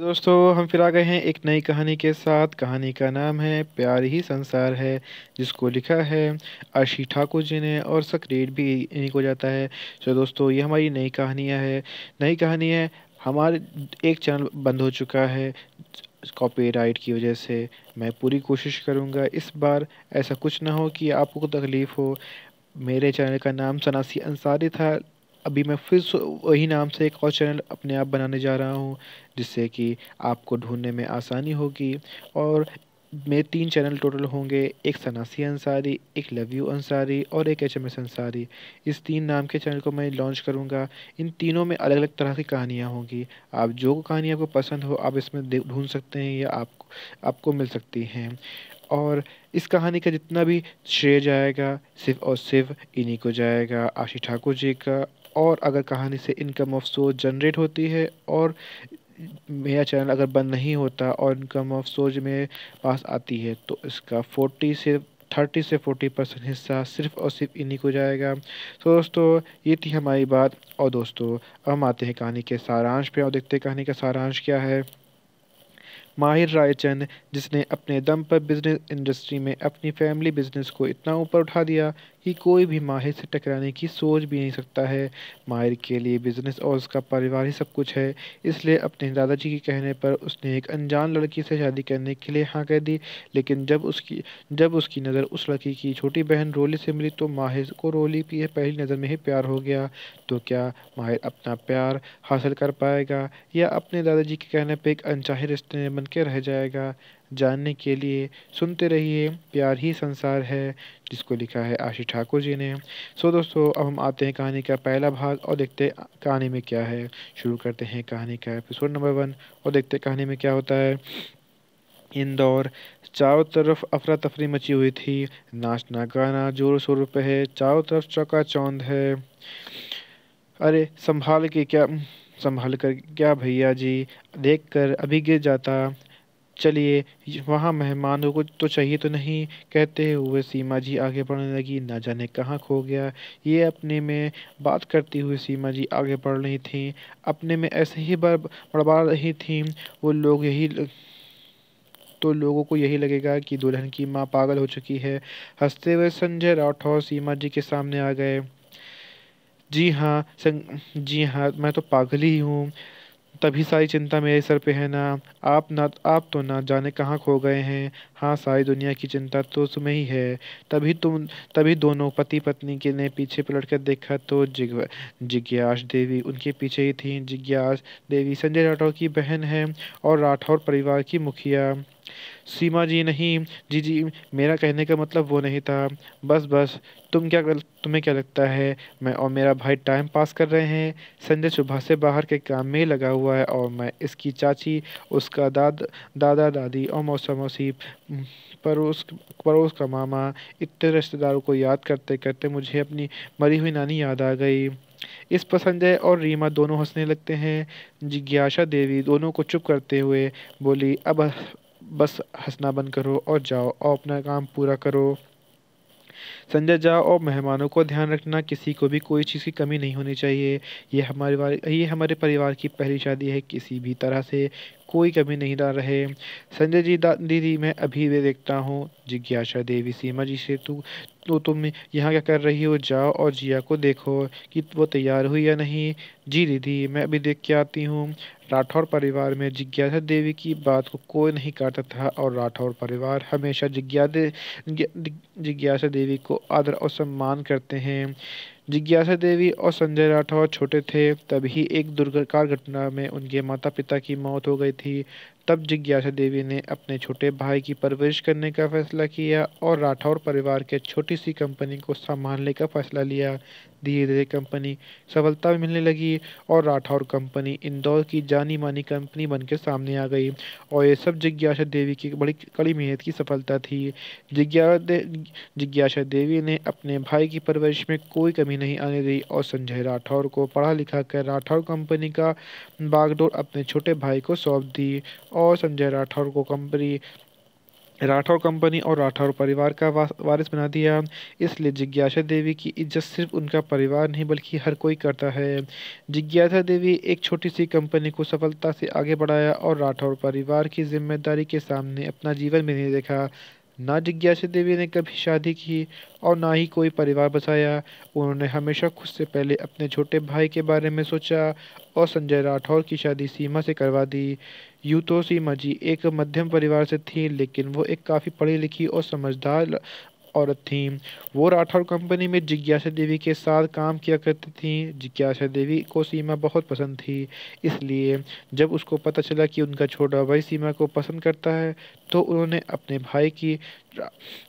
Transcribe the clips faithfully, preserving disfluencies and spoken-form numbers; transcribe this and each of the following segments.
दोस्तों हम फिर आ गए हैं एक नई कहानी के साथ। कहानी का नाम है प्यार ही संसार है, जिसको लिखा है आशी ठाकुर जी ने और इसका क्रेडिट भी इन्हीं को जाता है। तो दोस्तों ये हमारी नई कहानियाँ है नई कहानी है हमारे एक चैनल बंद हो चुका है कॉपीराइट की वजह से। मैं पूरी कोशिश करूँगा इस बार ऐसा कुछ ना हो कि आपको तकलीफ़ हो। मेरे चैनल का नाम सनासी अंसारी था। अभी मैं फिर वही नाम से एक और चैनल अपने आप बनाने जा रहा हूँ, जिससे कि आपको ढूंढने में आसानी होगी। और मेरे तीन चैनल टोटल होंगे, एक सनासी अंसारी, एक लव यू अंसारी और एक एच एम एस अंसारी। इस तीन नाम के चैनल को मैं लॉन्च करूँगा। इन तीनों में अलग अलग तरह की कहानियाँ होंगी। आप जो कहानी आपको पसंद हो आप इसमें ढूंढ सकते हैं या आप, आपको मिल सकती हैं। और इस कहानी का जितना भी श्रेय जाएगा सिर्फ और सिर्फ इन्हीं को जाएगा, आशी ठाकुर जी का। और अगर कहानी से इनकम ऑफ सोर्स जनरेट होती है और मेरा चैनल अगर बंद नहीं होता और इनकम ऑफ सोर्स मेरे पास आती है तो इसका फोर्टी से थर्टी से फोर्टी परसेंट हिस्सा सिर्फ और सिर्फ इन्हीं को जाएगा। तो दोस्तों ये थी हमारी बात। और दोस्तों हम आते हैं कहानी के सारांश पे और देखते हैं कहानी का सारांश क्या है। माहिर रायचंद, जिसने अपने दम पर बिजनेस इंडस्ट्री में अपनी फैमिली बिजनेस को इतना ऊपर उठा दिया कि कोई भी माहिर से टकराने की सोच भी नहीं सकता है। माहिर के लिए बिजनेस और उसका परिवार ही सब कुछ है, इसलिए अपने दादाजी के कहने पर उसने एक अनजान लड़की से शादी करने के लिए हाँ कह दी। लेकिन जब उसकी जब उसकी नज़र उस लड़की की छोटी बहन रोली से मिली तो माहिर को रोली की पहली नज़र में ही प्यार हो गया। तो क्या माहिर अपना प्यार हासिल कर पाएगा या अपने दादाजी के कहने पर एक अनचाहे रिश्ते बन के रह जाएगा? जानने के लिए सुनते रहिए प्यार ही संसार है, जिसको लिखा है आशीष ठाकुर जी ने। सो दोस्तों अब हम आते हैं कहानी का पहला भाग और देखते हैं कहानी में क्या है। शुरू करते हैं कहानी का एपिसोड नंबर वन और देखते हैं कहानी में क्या होता है। इंदौर, चारों तरफ अफरा तफरी मची हुई थी। नाचना गाना जोर शोर पे है, चारों तरफ चौका चौंध है। अरे संभाल के क्या संभाल कर क्या भैया जी, देख कर अभी गिर जाता। चलिए वहाँ मेहमानों को तो चाहिए तो नहीं, कहते हुए सीमा जी आगे बढ़ने लगी। ना जाने कहाँ खो गया ये अपने में। बात करती हुई सीमा जी आगे बढ़ रही थी, अपने में ऐसे ही बड़बड़ा रही थी। वो लोग यही ल... तो लोगों को यही लगेगा कि दुल्हन की माँ पागल हो चुकी है। हंसते हुए संजय राठौर सीमा जी के सामने आ गए। जी हाँ सं... जी हाँ मैं तो पागल ही हूँ, तभी सारी चिंता मेरे सर पे है ना। आप ना आप तो ना जाने कहाँ खो गए हैं। हाँ सारी दुनिया की चिंता तो तुम्हें ही है। तभी तुम तभी दोनों पति पत्नी के ने पीछे पलट कर देखा तो जिग जिज्ञासा देवी उनके पीछे ही थी। जिज्ञासा देवी संजय राठौर की बहन है और राठौर परिवार की मुखिया। सीमा जी नहीं जी जी मेरा कहने का मतलब वो नहीं था। बस बस तुम क्या तुम्हें क्या लगता है मैं और मेरा भाई टाइम पास कर रहे हैं? संजय सुबह से बाहर के काम में लगा हुआ है और मैं इसकी चाची, उसका दाद दादा दादी और मौसा मौसी, पड़ोस पड़ोस का मामा, इतने रिश्तेदारों को याद करते करते मुझे अपनी मरी हुई नानी याद आ गई। इस पर संजय और रीमा दोनों हंसने लगते हैं। जिज्ञासा देवी दोनों को चुप करते हुए बोली, अब बस हंसना बंद करो और जाओ और अपना काम पूरा करो। संजय जाओ और मेहमानों को ध्यान रखना, किसी को भी कोई चीज़ की कमी नहीं होनी चाहिए। ये हमारे ये हमारे परिवार की पहली शादी है, किसी भी तरह से कोई कमी नहीं डाल रहे। संजय जी दीदी मैं अभी वे देखता हूँ। जिज्ञासा देवी सीमा जी से तू तो तुम यहाँ क्या कर रही हो, जाओ और जिया को देखो कि वो तैयार हुई या नहीं। जी दीदी मैं अभी देख के आती हूँ। राठौर परिवार में जिज्ञासा देवी की बात को कोई नहीं काटता था और राठौर परिवार हमेशा जिज्ञासा देवी को आदर और सम्मान करते हैं। जिज्ञासा देवी और संजय राठौर छोटे थे, तभी एक दुर्घटना घटना में उनके माता पिता की मौत हो गई थी। तब जिज्ञासा देवी ने अपने छोटे भाई की परवरिश करने का फैसला किया और राठौर परिवार के छोटी सी कंपनी को संभालने का फैसला लिया। धीरे धीरे कंपनी सफलता मिलने लगी और राठौर कंपनी इंदौर की जानी मानी कंपनी बनकर सामने आ गई। और ये सब जिज्ञासा देवी की बड़ी कड़ी मेहनत की सफलता थी। जिज्ञासा देवी ने अपने भाई की परवरिश में कोई कमी नहीं आने दी और संजय राठौर को पढ़ा लिखा कर राठौर कंपनी का बागडोर अपने छोटे भाई को सौंप दी और संजय राठौर को कंपनी राठौर कंपनी और राठौर परिवार का वारिस बना दिया। इसलिए जिज्ञासा देवी की इज्जत सिर्फ उनका परिवार नहीं बल्कि हर कोई करता है। जिज्ञासा देवी एक छोटी सी कंपनी को सफलता से आगे बढ़ाया और राठौर परिवार की जिम्मेदारी के सामने अपना जीवन भी नहीं देखा। ना जिज्ञासा देवी ने कभी शादी की और ना ही कोई परिवार बसाया। उन्होंने हमेशा खुद से पहले अपने छोटे भाई के बारे में सोचा और संजय राठौर की शादी सीमा से करवा दी। यूँ तो सीमा जी एक मध्यम परिवार से थी, लेकिन वो एक काफ़ी पढ़ी लिखी और समझदार औरत थी। वो राठौर कंपनी में जिज्ञासा देवी के साथ काम किया करती थी। जिज्ञासा देवी को सीमा बहुत पसंद थी, इसलिए जब उसको पता चला कि उनका छोटा भाई सीमा को पसंद करता है तो उन्होंने अपने भाई की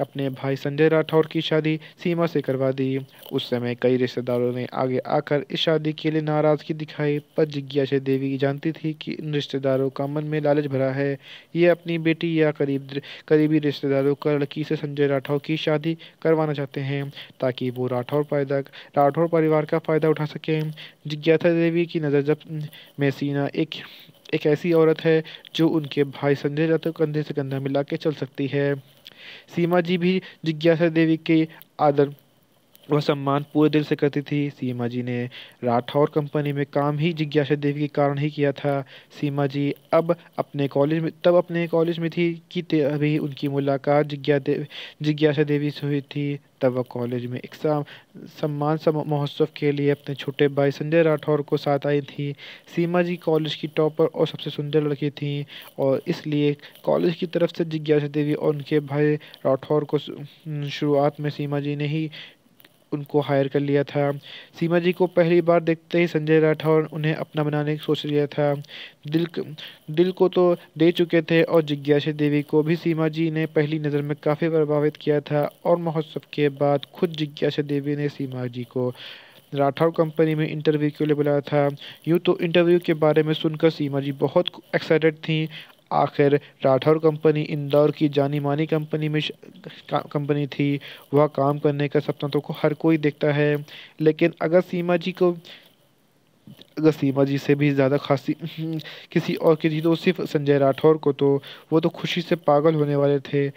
अपने भाई संजय राठौर की शादी सीमा से करवा दी। उस समय कई रिश्तेदारों ने आगे आकर इस शादी के लिए नाराज़गी दिखाई, पर जिज्ञासा देवी जानती थी कि इन रिश्तेदारों का मन में लालच भरा है। ये अपनी बेटी या करीब करीबी रिश्तेदारों का लड़की से संजय राठौर की शादी करवाना चाहते हैं ताकि वो राठौर फायदा राठौर परिवार का फ़ायदा उठा सकें। जिज्ञासा देवी की नज़र जब में सीमा एक एक ऐसी औरत है जो उनके भाई संजय राठौर कंधे से कंधा मिला के चल सकती है। सीमा जी भी जिज्ञासा देवी के आदर वह सम्मान पूरे दिल से करती थी। सीमा जी ने राठौर कंपनी में काम ही जिज्ञासा देवी के कारण ही किया था। सीमा जी अब अपने कॉलेज में तब अपने कॉलेज में थी कि तभी उनकी मुलाकात जिज्ञा देव जिज्ञासा देवी से हुई थी। तब वह कॉलेज में एक सम्मान महोत्सव के लिए अपने छोटे भाई संजय राठौर को साथ आई थी। सीमा जी कॉलेज की टॉपर और सबसे सुंदर लड़की थी और इसलिए कॉलेज की तरफ से जिज्ञासा देवी और उनके भाई राठौर को शुरुआत में सीमा जी ने ही उनको हायर कर लिया था। सीमा जी को पहली बार देखते ही संजय राठौर उन्हें अपना बनाने की सोच लिया था। दिल दिल को तो दे चुके थे और जिज्ञासा देवी को भी सीमा जी ने पहली नज़र में काफ़ी प्रभावित किया था और महोत्सव के बाद खुद जिज्ञासा देवी ने सीमा जी को राठौर कंपनी में इंटरव्यू के लिए बुलाया था। यूँ तो इंटरव्यू के बारे में सुनकर सीमा जी बहुत एक्साइटेड थीं। आखिर राठौर कंपनी इंदौर की जानी मानी कंपनी में कंपनी थी। वह काम करने का सपना तो को हर कोई देखता है, लेकिन अगर सीमा जी को अगर सीमा जी से भी ज़्यादा खासी किसी और की थी तो सिर्फ संजय राठौर को तो वो तो खुशी से पागल होने वाले थे।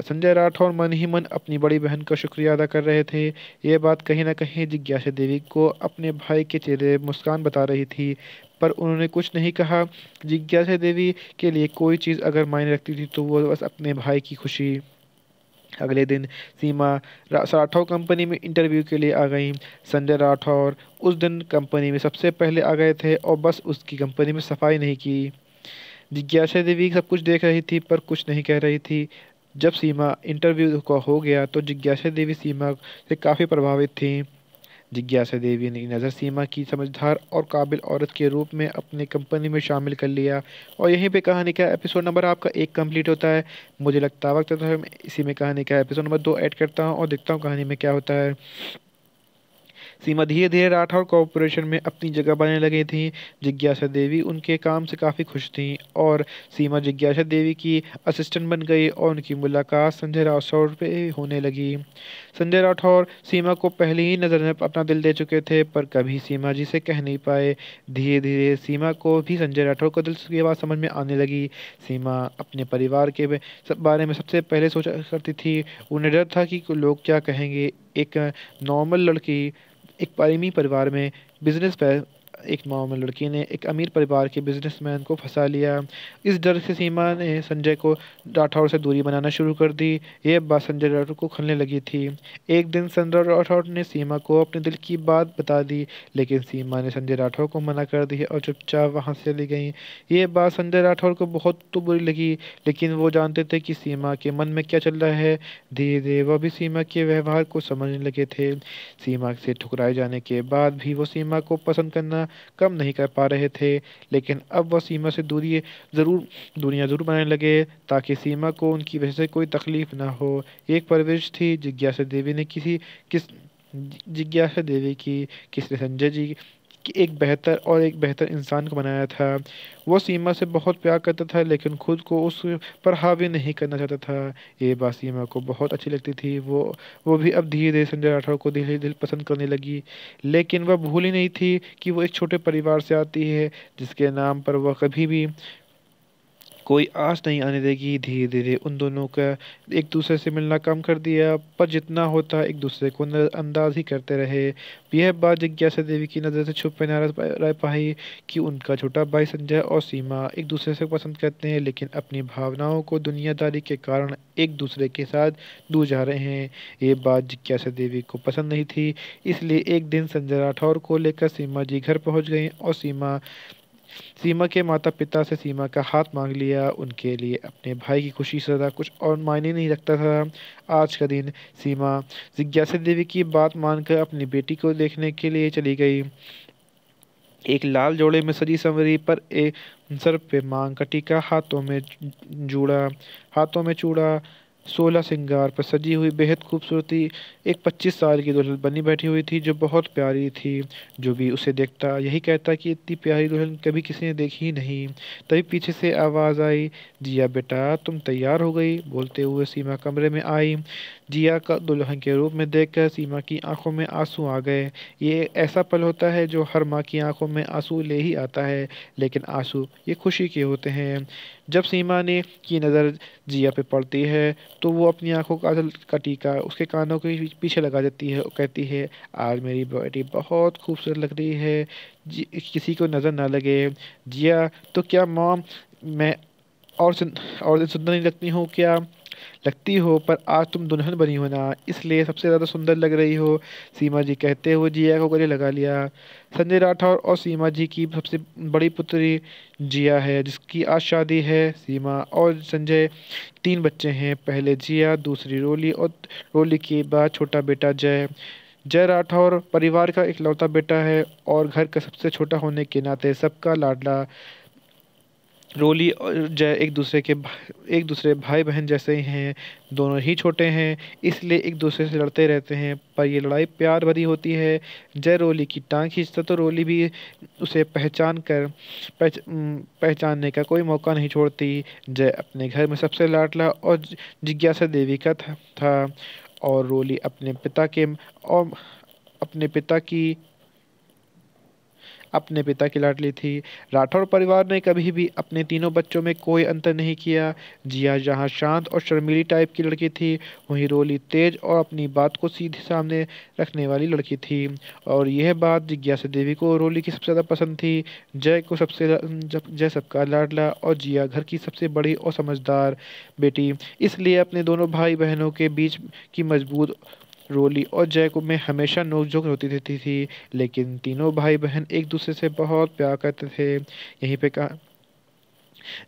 संजय राठौर मन ही मन अपनी बड़ी बहन का शुक्रिया अदा कर रहे थे। ये बात कहीं ना कहीं जिज्ञासा देवी को अपने भाई के चेहरे मुस्कान बता रही थी, पर उन्होंने कुछ नहीं कहा। जिज्ञासा देवी के लिए कोई चीज़ अगर मायने रखती थी तो वो बस अपने भाई की खुशी। अगले दिन सीमा राठौर कंपनी में इंटरव्यू के लिए आ गई। संजय राठौर उस दिन कंपनी में सबसे पहले आ गए थे और बस उसकी कंपनी में सफाई नहीं की। जिज्ञासा देवी सब कुछ देख रही थी पर कुछ नहीं कह रही थी। जब सीमा इंटरव्यू का हो गया तो जिज्ञासा देवी सीमा से काफ़ी प्रभावित थी। जिज्ञासा देवी ने नज़र सीमा की समझदार और काबिल औरत के रूप में अपनी कंपनी में शामिल कर लिया। और यहीं पे कहानी का एपिसोड नंबर आपका एक कंप्लीट होता है। मुझे लगता है वक्त तो मैं इसी में कहानी का एपिसोड नंबर दो ऐड करता हूँ और देखता हूँ कहानी में क्या होता है। सीमा धीरे धीरे राठौर कॉर्पोरेशन में अपनी जगह बनाने लगी थी। जिज्ञासा देवी उनके काम से काफ़ी खुश थी और सीमा जिज्ञासा देवी की असिस्टेंट बन गई और उनकी मुलाकात संजय राठौर पे होने लगी। संजय राठौर सीमा को पहले ही नज़र में अपना दिल दे चुके थे, पर कभी सीमा जी से कह नहीं पाए। धीरे धीरे सीमा को भी संजय राठौर को दिल की बात समझ में आने लगी। सीमा अपने परिवार के बारे में सबसे पहले सोचा करती थी। उन्हें डर था कि लोग क्या कहेंगे। एक नॉर्मल लड़की एक परिमी परिवार में बिजनेस पर एक नॉर्मल लड़की ने एक अमीर परिवार के बिजनेसमैन को फंसा लिया। इस डर से सीमा ने संजय को राठौर से दूरी बनाना शुरू कर दी। यह बात संजय राठौर को खलने लगी थी। एक दिन संजय राठौर ने सीमा को अपने दिल की बात बता दी, लेकिन सीमा ने संजय राठौर को मना कर दिया और चुपचाप वहाँ से चली गई। ये बात संजय राठौर को बहुत तो बुरी लगी, लेकिन वो जानते थे कि सीमा के मन में क्या चल रहा है। धीरे धीरे वह भी सीमा के व्यवहार को समझने लगे थे। सीमा से ठुकराए जाने के बाद भी वो सीमा को पसंद करना कम नहीं कर पा रहे थे, लेकिन अब वह सीमा से दूरी ज़रूर दूरियाँ ज़रूर बनाने लगे ताकि सीमा को उनकी वजह से कोई तकलीफ ना हो। एक परवरिश थी। जिज्ञासा देवी ने किसी किस जिज्ञासा देवी की किसने संजय जी कि एक बेहतर और एक बेहतर इंसान को बनाया था। वो सीमा से बहुत प्यार करता था, लेकिन खुद को उस पर हावी नहीं करना चाहता था। ये बात सीमा को बहुत अच्छी लगती थी। वो वो भी अब धीरे धीरे संजय राठौर को धीरे धीरे पसंद करने लगी, लेकिन वह भूली नहीं थी कि वो एक छोटे परिवार से आती है जिसके नाम पर वह कभी भी कोई आँच नहीं आने देगी। धीरे धीरे उन दोनों का एक दूसरे से मिलना कम कर दिया, पर जितना होता एक दूसरे को नज़रअंदाज ही करते रहे। यह बात जिज्ञासा देवी की नज़र से छुप ना रह पाई कि उनका छोटा भाई संजय और सीमा एक दूसरे से पसंद करते हैं, लेकिन अपनी भावनाओं को दुनियादारी के कारण एक दूसरे के साथ दूर जा रहे हैं। ये बात जिज्ञासा देवी को पसंद नहीं थी, इसलिए एक दिन संजय राठौर को लेकर सीमा जी घर पहुंच गई और सीमा सीमा के माता पिता से सीमा का हाथ मांग लिया। उनके लिए अपने भाई की खुशी से ज़्यादा कुछ और मायने नहीं रखता था। आज का दिन सीमा जिज्ञासा देवी की बात मानकर अपनी बेटी को देखने के लिए चली गई। एक लाल जोड़े में सजी संवरी पर एक सर पे मांग का टीका, हाथों में जूड़ा हाथों में चूड़ा, सोलह सिंगार पर सजी हुई बेहद खूबसूरती एक पच्चीस साल की दुल्हन बनी बैठी हुई थी, जो बहुत प्यारी थी। जो भी उसे देखता यही कहता कि इतनी प्यारी दुल्हन कभी किसी ने देखी नहीं। तभी पीछे से आवाज़ आई, जिया बेटा तुम तैयार हो गई। बोलते हुए सीमा कमरे में आई। जिया का दुल्हन के रूप में देखकर सीमा की आंखों में आंसू आ गए। ये ऐसा पल होता है जो हर माँ की आंखों में आंसू ले ही आता है, लेकिन आंसू ये खुशी के होते हैं। जब सीमा ने की नज़र जिया पे पड़ती है तो वो अपनी आंखों का का टीका उसके कानों के पीछे लगा देती है और कहती है, आज मेरी बेटी बहुत खूबसूरत लग रही है, किसी को नज़र ना लगे। जिया तो क्या मॉम मैं और और सुंदर नहीं लगती हूँ? क्या लगती हो, पर आज तुम दुल्हन बनी हो ना, इसलिए सबसे ज़्यादा सुंदर लग रही हो। सीमा जी कहते हुए जिया को गले लगा लिया। संजय राठौर और सीमा जी की सबसे बड़ी पुत्री जिया है, जिसकी आज शादी है। सीमा और संजय तीन बच्चे हैं, पहले जिया, दूसरी रोली और रोली के बाद छोटा बेटा जय। जय राठौर परिवार का इकलौता बेटा है और घर का सबसे छोटा होने के नाते सबका लाडला। रोली और जय एक दूसरे के एक दूसरे भाई बहन जैसे ही हैं, दोनों ही छोटे हैं, इसलिए एक दूसरे से लड़ते रहते हैं, पर यह लड़ाई प्यार भरी होती है। जय रोली की टांग खींचता तो रोली भी उसे पहचान कर पहच, पहचानने का कोई मौका नहीं छोड़ती। जय अपने घर में सबसे लाडला और जिज्ञासा देवी का था, था और रोली अपने पिता के और अपने पिता की अपने पिता की लाडली थी। राठौर परिवार ने कभी भी अपने तीनों बच्चों में कोई अंतर नहीं किया। जिया जहाँ शांत और शर्मीली टाइप की लड़की थी, वहीं रोली तेज और अपनी बात को सीधे सामने रखने वाली लड़की थी, और यह बात जिज्ञासा देवी को रोली की सबसे ज़्यादा पसंद थी। जय को सबसे जय सबका लाडला और जिया घर की सबसे बड़ी और समझदार बेटी, इसलिए अपने दोनों भाई बहनों के बीच की मजबूत रोली और जय को में हमेशा नोकझोंक होती रहती थी, लेकिन तीनों भाई बहन एक दूसरे से बहुत प्यार करते थे। यहीं पे कहा,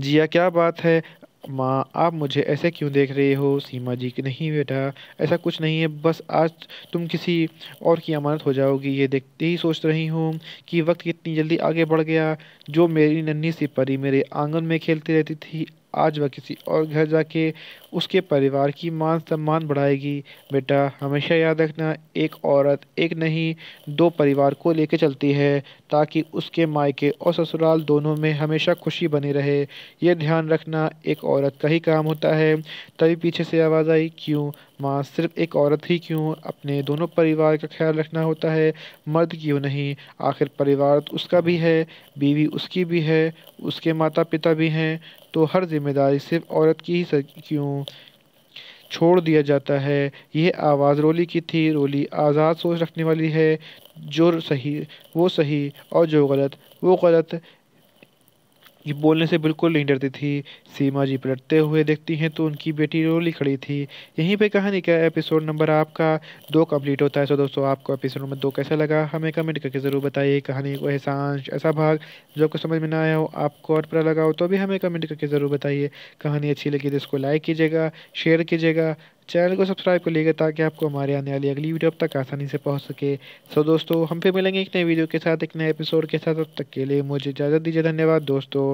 जिया क्या बात है माँ, आप मुझे ऐसे क्यों देख रही हो? सीमा जी कि नहीं बेटा ऐसा कुछ नहीं है, बस आज तुम किसी और की अमानत हो जाओगी। ये देखते ही सोच रही हूँ कि वक्त कितनी जल्दी आगे बढ़ गया। जो मेरी नन्ही सी परी मेरे आंगन में खेलती रहती थी, आज वह किसी और घर जाके उसके परिवार की मान सम्मान बढ़ाएगी। बेटा हमेशा याद रखना, एक औरत एक नहीं दो परिवार को लेकर चलती है, ताकि उसके मायके और ससुराल दोनों में हमेशा खुशी बनी रहे। यह ध्यान रखना एक औरत का ही काम होता है। तभी पीछे से आवाज़ आई, क्यों माँ सिर्फ एक औरत ही क्यों? अपने दोनों परिवार का ख्याल रखना होता है, मर्द क्यों नहीं? आखिर परिवार उसका भी है, बीवी उसकी भी है, उसके माता पिता भी हैं, तो हर जिम्मेदारी सिर्फ औरत की ही क्यों छोड़ दिया जाता है? यह आवाज़ रोली की थी। रोली आज़ाद सोच रखने वाली है, जो सही वो सही और जो गलत वो गलत, ये बोलने से बिल्कुल नहीं डरती थी। सीमा जी पलटते हुए देखती हैं तो उनकी बेटी रोली खड़ी थी। यहीं पे कहानी का एपिसोड नंबर आपका दो कंप्लीट होता है। सो दोस्तों आपको एपिसोड नंबर दो कैसा लगा हमें कमेंट करके ज़रूर बताइए। कहानी को एहसास ऐसा भाग जो आपको समझ में ना आया हो, आपको और बुरा लगा हो तो भी हमें कमेंट करके ज़रूर बताइए। कहानी अच्छी लगी तो इसको लाइक कीजिएगा, शेयर कीजिएगा, चैनल को सब्सक्राइब कर लीजिएगा, ताकि आपको हमारे आने वाली अगली वीडियो अब तक आसानी से पहुंच सके। सो दोस्तों हम फिर मिलेंगे एक नए वीडियो के साथ, एक नए एपिसोड के साथ। अब तक के लिए मुझे इजाज़त दीजिए। धन्यवाद दोस्तों।